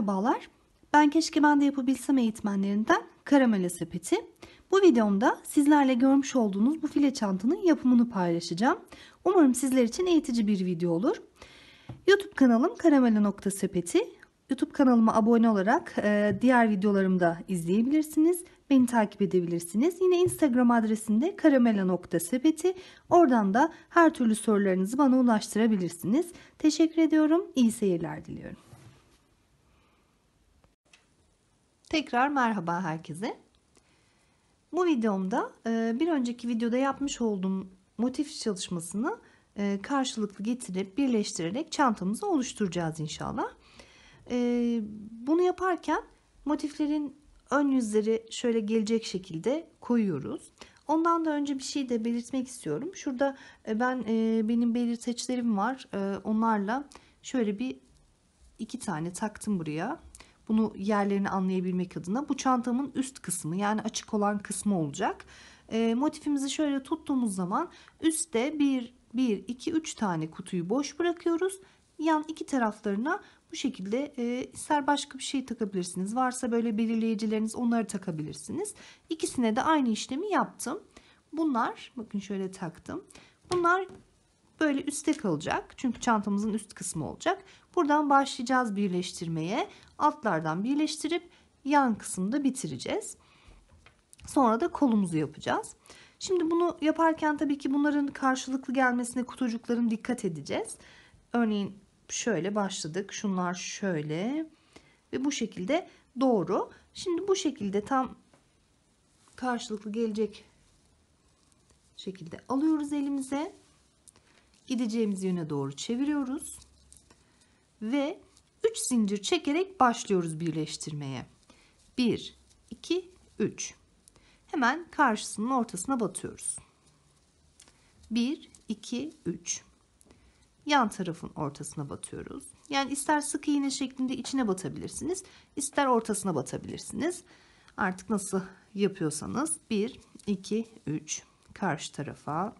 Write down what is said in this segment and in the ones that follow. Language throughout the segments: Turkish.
Merhabalar, ben Keşke Ben de Yapabilsem eğitmenlerinden Karamela Sepeti. Bu videomda sizlerle görmüş olduğunuz bu file çantanın yapımını paylaşacağım. Umarım sizler için eğitici bir video olur. YouTube kanalım karamela.sepeti. YouTube kanalıma abone olarak diğer videolarımı da izleyebilirsiniz. Beni takip edebilirsiniz. Yine Instagram adresinde karamela.sepeti. Oradan da her türlü sorularınızı bana ulaştırabilirsiniz. Teşekkür ediyorum. İyi seyirler diliyorum. Tekrar merhaba herkese. Bu videomda bir önceki videoda yapmış olduğum motif çalışmasını karşılıklı getirip birleştirerek çantamızı oluşturacağız inşallah. Bunu yaparken motiflerin ön yüzleri şöyle gelecek şekilde koyuyoruz. Ondan da önce bir şey de belirtmek istiyorum. Şurada benim belirteçlerim var. Onlarla şöyle iki tane taktım buraya. Bunu yerlerini anlayabilmek adına bu çantamın üst kısmı, yani açık olan kısmı olacak. Motifimizi şöyle tuttuğumuz zaman üstte 1, 2, 3 tane kutuyu boş bırakıyoruz. Yan iki taraflarına bu şekilde ister başka bir şey takabilirsiniz. Varsa böyle belirleyicileriniz, onları takabilirsiniz. İkisine de aynı işlemi yaptım. Bunlar, bakın şöyle taktım. Bunlar böyle üstte kalacak. Çünkü çantamızın üst kısmı olacak. Buradan başlayacağız birleştirmeye. Altlardan birleştirip yan kısımda bitireceğiz. Sonra da kolumuzu yapacağız. Şimdi bunu yaparken tabii ki bunların karşılıklı gelmesine, kutucukların dikkat edeceğiz. Örneğin şöyle başladık. Şunlar şöyle ve bu şekilde doğru. Şimdi bu şekilde tam karşılıklı gelecek şekilde alıyoruz elimize. Gideceğimiz yöne doğru çeviriyoruz. Ve 3 zincir çekerek başlıyoruz birleştirmeye. 1, 2, 3. Hemen karşısının ortasına batıyoruz. 1, 2, 3. Yan tarafın ortasına batıyoruz. Yani ister sık iğne şeklinde içine batabilirsiniz, ister ortasına batabilirsiniz. Artık nasıl yapıyorsanız. 1, 2, 3. Karşı tarafa.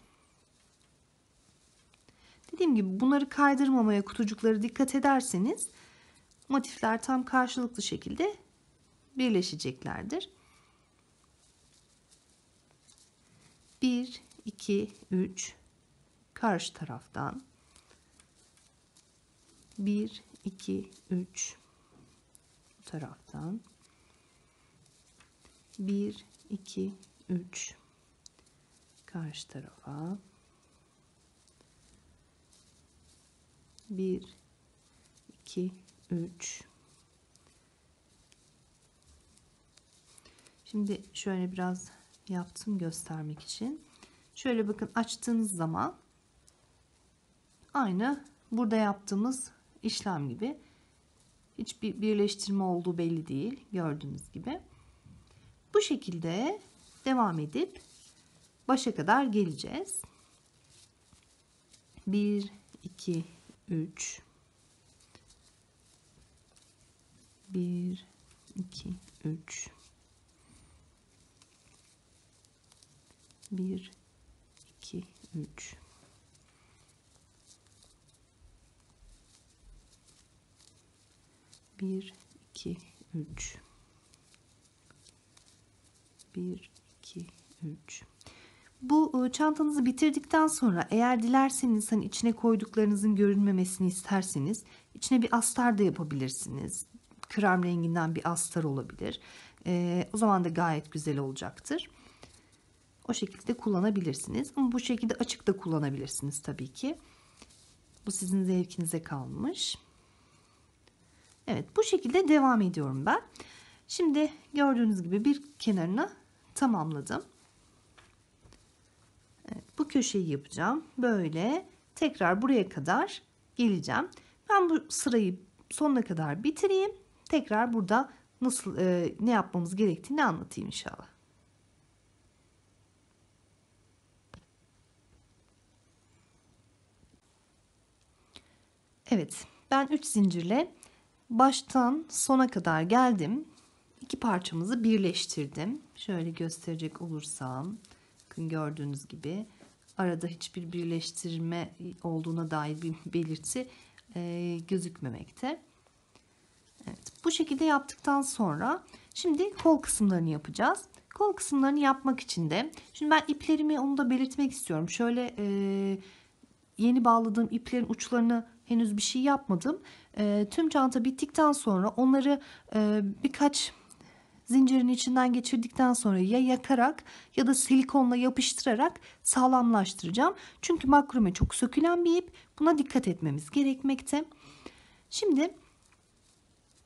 Dediğim gibi bunları kaydırmamaya, kutucuklara dikkat ederseniz motifler tam karşılıklı şekilde birleşeceklerdir. 1, 2, 3 karşı taraftan. 1, 2, 3 bu taraftan. 1, 2, 3 karşı tarafa. 1, 2, 3. Şimdi şöyle biraz yaptım göstermek için. Şöyle bakın, açtığınız zaman aynı burada yaptığımız işlem gibi, hiçbir birleştirme olduğu belli değil, gördüğünüz gibi. Bu şekilde devam edip başa kadar geleceğiz. 1, 2, 3 1 2 3 1 2 3 1 2 3 1 2 3. Bu çantanızı bitirdikten sonra eğer dilerseniz, hani içine koyduklarınızın görünmemesini isterseniz, içine bir astar da yapabilirsiniz. Krem renginden bir astar olabilir. O zaman da gayet güzel olacaktır. O şekilde kullanabilirsiniz. Ama bu şekilde açık da kullanabilirsiniz tabii ki. Bu sizin zevkinize kalmış. Evet, bu şekilde devam ediyorum ben. Şimdi gördüğünüz gibi bir kenarını tamamladım. Bu köşeyi yapacağım. Böyle tekrar buraya kadar geleceğim. Ben bu sırayı sonuna kadar bitireyim. Tekrar burada nasıl ne yapmamız gerektiğini anlatayım inşallah. Evet, ben 3 zincirle baştan sona kadar geldim. İki parçamızı birleştirdim. Şöyle gösterecek olursam, bakın gördüğünüz gibi arada hiçbir birleştirme olduğuna dair bir belirti gözükmemekte. Evet, bu şekilde yaptıktan sonra şimdi kol kısımlarını yapacağız. Kol kısımlarını yapmak için de şimdi ben iplerimi, onu da belirtmek istiyorum. Şöyle yeni bağladığım iplerin uçlarını henüz bir şey yapmadım. Tüm çanta bittikten sonra onları birkaç zincirin içinden geçirdikten sonra ya yakarak ya da silikonla yapıştırarak sağlamlaştıracağım. Çünkü makrome çok sökülen bir ip. Buna dikkat etmemiz gerekmekte. Şimdi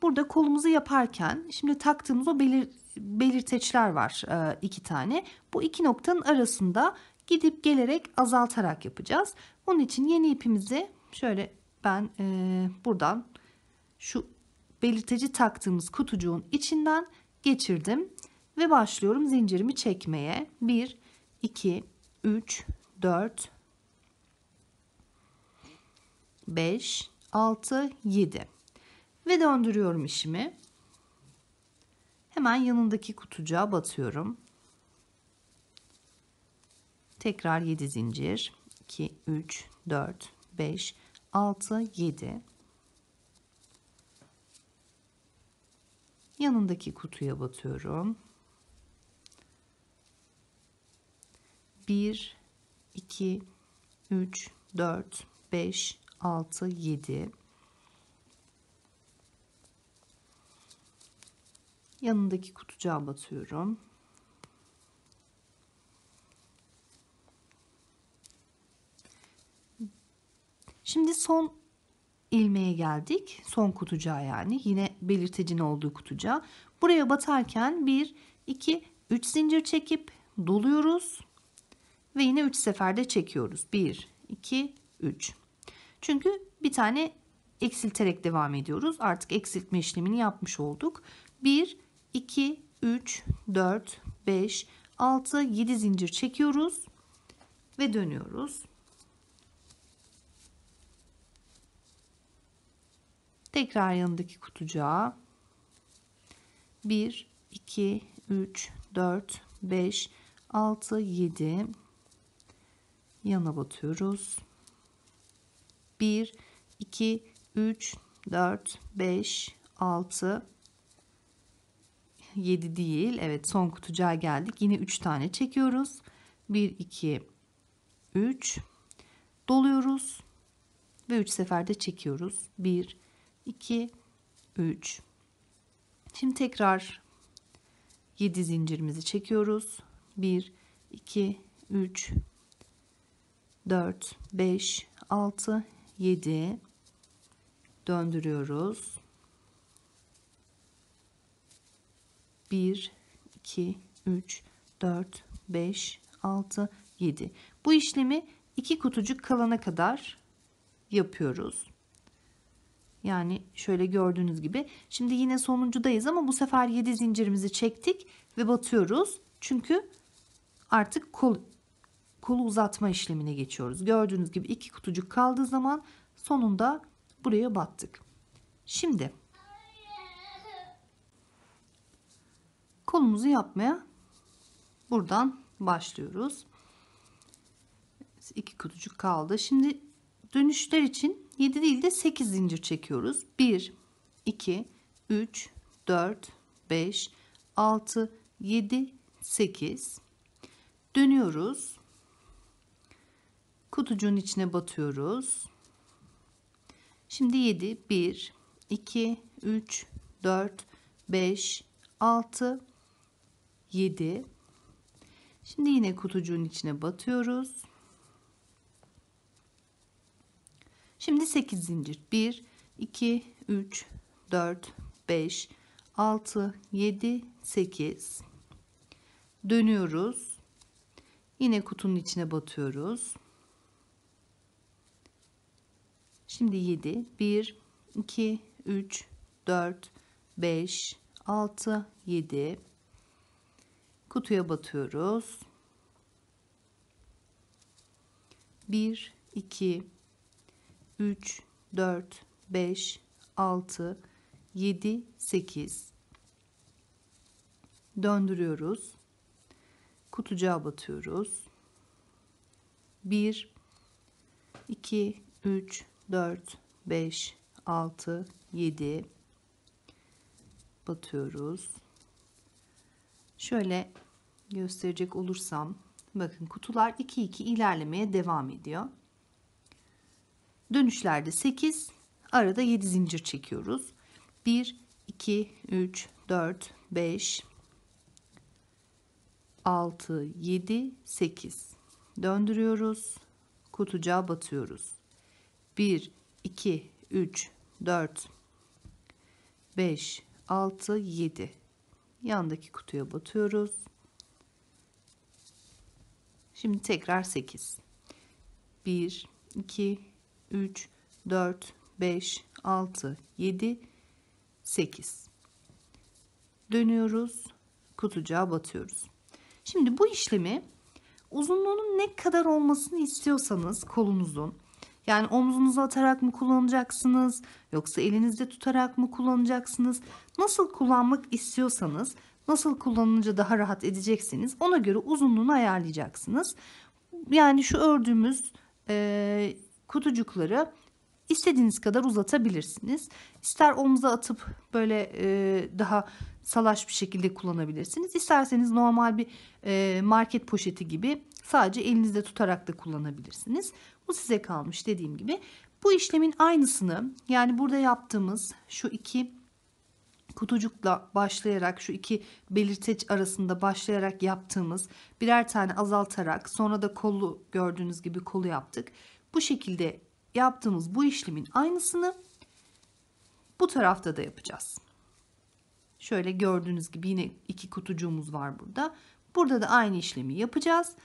burada kolumuzu yaparken şimdi taktığımız o belirteçler var, iki tane. Bu iki noktanın arasında gidip gelerek azaltarak yapacağız. Onun için yeni ipimizi şöyle ben buradan şu belirteci taktığımız kutucuğun içinden geçirdim ve başlıyorum zincirimi çekmeye. 1 2 3 4 5 6 7 ve döndürüyorum işimi. Hemen yanındaki kutucuğa batıyorum. Tekrar 7 zincir. 2 3 4 5 6 7. Yanındaki kutuya batıyorum. 1 2 3 4 5 6 7. Yanındaki kutucuğa batıyorum. Şimdi son ilmeğe geldik. Son kutucuğa, yani yine belirtecinin olduğu kutucuğa. Buraya batarken 1, 2, 3 zincir çekip doluyoruz. Ve yine 3 seferde çekiyoruz. 1, 2, 3. Çünkü bir tane eksilterek devam ediyoruz. Artık eksiltme işlemini yapmış olduk. 1, 2, 3, 4, 5, 6, 7 zincir çekiyoruz ve dönüyoruz. Tekrar yanındaki kutucuğa 1, 2, 3, 4, 5, 6, 7 yana batıyoruz. 1, 2, 3, 4, 5, 6, 7 değil. Evet, son kutucuğa geldik. Yine 3 tane çekiyoruz. 1, 2, 3 doluyoruz ve 3 seferde çekiyoruz. 1, 2, 3. Şimdi tekrar 7 zincirimizi çekiyoruz. 1, 2, 3, 4, 5, 6, 7. Döndürüyoruz. 1, 2, 3, 4, 5, 6, 7. Bu işlemi 2 kutucuk kalana kadar yapıyoruz. Yani şöyle gördüğünüz gibi. Şimdi yine sonuncudayız ama bu sefer 7 zincirimizi çektik ve batıyoruz. Çünkü artık kolu uzatma işlemine geçiyoruz. Gördüğünüz gibi 2 kutucuk kaldığı zaman sonunda buraya battık. Şimdi kolumuzu yapmaya buradan başlıyoruz. 2 kutucuk kaldı. Şimdi dönüşler için 7 değil de 8 zincir çekiyoruz. 1, 2, 3, 4, 5, 6, 7, 8. Dönüyoruz. Kutucuğun içine batıyoruz. Şimdi 7, 1, 2, 3, 4, 5, 6, 7. Şimdi yine kutucuğun içine batıyoruz. Şimdi 8 zincir. 1, 2, 3, 4, 5, 6, 7, 8. Dönüyoruz. Yine kutunun içine batıyoruz. Şimdi 7, 1, 2, 3, 4, 5, 6, 7. Kutuya batıyoruz. 1, 2, 3, 4, 5, 6, 7, 8. Döndürüyoruz. Kutucuğa batıyoruz. 1, 2, 3, 4, 5, 6, 7. batıyoruz. Şöyle gösterecek olursam, bakın kutular 2-2 ilerlemeye devam ediyor. Dönüşlerde 8, arada 7 zincir çekiyoruz. 1, 2, 3, 4, 5, 6, 7, 8. Döndürüyoruz. Kutucuğa batıyoruz. 1, 2, 3, 4, 5, 6, 7. Yandaki kutuya batıyoruz. Şimdi tekrar 8. 1, 2, 3, 4, 5, 6, 7, 8. Dönüyoruz. Kutucuğa batıyoruz. Şimdi bu işlemi uzunluğunun ne kadar olmasını istiyorsanız kolunuzun, yani omzunuza atarak mı kullanacaksınız yoksa elinizde tutarak mı kullanacaksınız, nasıl kullanmak istiyorsanız, nasıl kullanınca daha rahat edeceksiniz ona göre uzunluğunu ayarlayacaksınız. Yani şu ördüğümüz kutucukları istediğiniz kadar uzatabilirsiniz. İster omuza atıp böyle daha salaş bir şekilde kullanabilirsiniz. İsterseniz normal bir market poşeti gibi sadece elinizde tutarak da kullanabilirsiniz. Bu size kalmış, dediğim gibi. Bu işlemin aynısını, yani burada yaptığımız şu iki kutucukla başlayarak, şu iki belirteç arasında başlayarak yaptığımız, birer tane azaltarak sonra da kolu, gördüğünüz gibi kolu yaptık. Bu şekilde yaptığımız bu işlemin aynısını bu tarafta da yapacağız. Şöyle gördüğünüz gibi yine iki kutucuğumuz var burada. Burada da aynı işlemi yapacağız.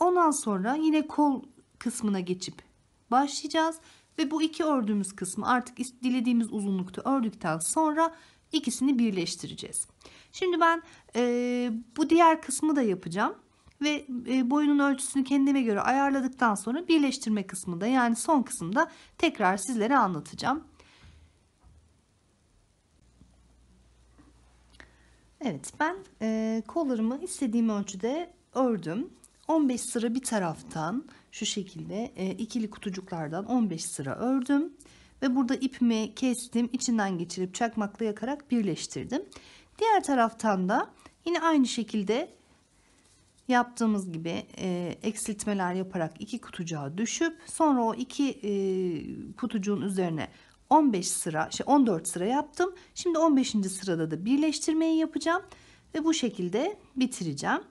Ondan sonra yine kol kısmına geçip başlayacağız. Ve bu iki ördüğümüz kısmı artık dilediğimiz uzunlukta ördükten sonra ikisini birleştireceğiz. Şimdi ben bu diğer kısmı da yapacağım. Ve boyunun ölçüsünü kendime göre ayarladıktan sonra birleştirme kısmında, yani son kısımda tekrar sizlere anlatacağım. Evet, ben kollarımı istediğim ölçüde ördüm. 15 sıra bir taraftan şu şekilde ikili kutucuklardan 15 sıra ördüm. Ve burada ipimi kestim, içinden geçirip çakmakla yakarak birleştirdim. Diğer taraftan da yine aynı şekilde yaptığımız gibi eksiltmeler yaparak iki kutucuğa düşüp sonra o iki kutucuğun üzerine 14 sıra yaptım. Şimdi 15. sırada da birleştirmeyi yapacağım ve bu şekilde bitireceğim.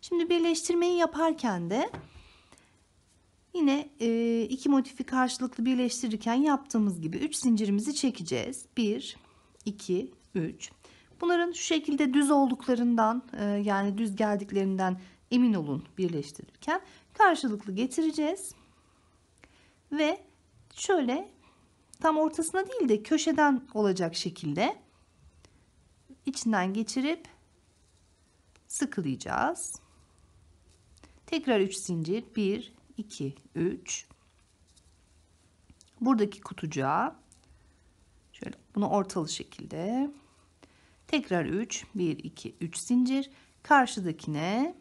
Şimdi birleştirmeyi yaparken de yine iki motifi karşılıklı birleştirirken yaptığımız gibi 3 zincirimizi çekeceğiz. 1, 2, 3. Bunların şu şekilde düz olduklarından, yani düz geldiklerinden emin olun birleştirirken. Karşılıklı getireceğiz. Ve şöyle tam ortasına değil de köşeden olacak şekilde içinden geçirip sıkılayacağız. Tekrar 3 zincir. 1, 2, 3. Buradaki kutucuğa şöyle bunu ortalı şekilde. Tekrar 3, 1, 2, 3 zincir. Karşıdakine.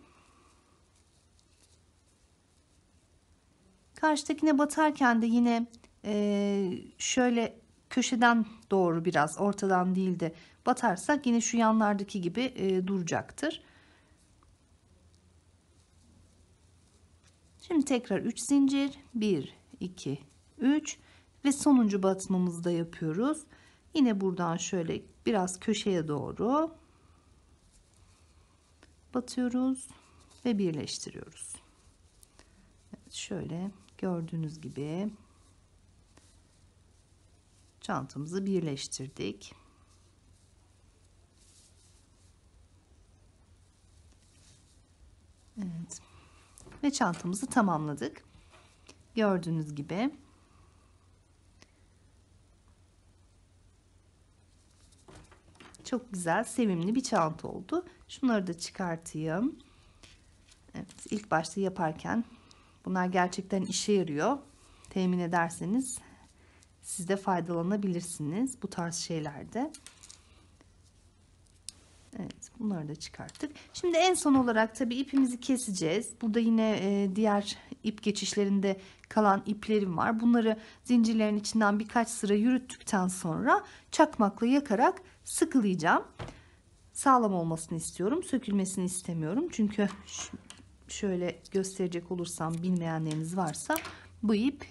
Karşıdakine batarken de yine şöyle köşeden doğru, biraz ortadan değil de batarsak yine şu yanlardaki gibi duracaktır. Şimdi tekrar 3 zincir. 1, 2, 3 ve sonuncu batmamızı da yapıyoruz. Yine buradan şöyle biraz köşeye doğru batıyoruz ve birleştiriyoruz. Evet, şöyle gördüğünüz gibi çantamızı birleştirdik. Evet. Ve çantamızı tamamladık. Gördüğünüz gibi. Çok güzel, sevimli bir çanta oldu. Şunları da çıkartayım. Evet, ilk başta yaparken bunlar gerçekten işe yarıyor. Temin ederseniz siz de faydalanabilirsiniz bu tarz şeylerde. Evet, Bunları da çıkarttık. Şimdi en son olarak tabii ipimizi keseceğiz. Burada yine diğer ip geçişlerinde kalan iplerim var. Bunları zincirlerin içinden birkaç sıra yürüttükten sonra çakmakla yakarak sıkılayacağım. Sağlam olmasını istiyorum. Sökülmesini istemiyorum. Çünkü şöyle gösterecek olursam bilmeyenleriniz varsa bu ip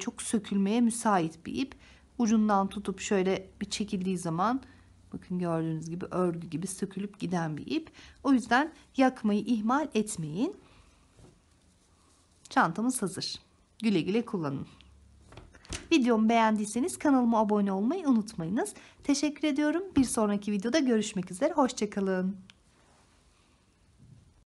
çok sökülmeye müsait bir ip. Ucundan tutup şöyle bir çekildiği zaman bakın gördüğünüz gibi örgü gibi sökülüp giden bir ip. O yüzden yakmayı ihmal etmeyin. Çantamız hazır. Güle güle kullanın. Videomu beğendiyseniz kanalıma abone olmayı unutmayınız. Teşekkür ediyorum. Bir sonraki videoda görüşmek üzere. Hoşça kalın.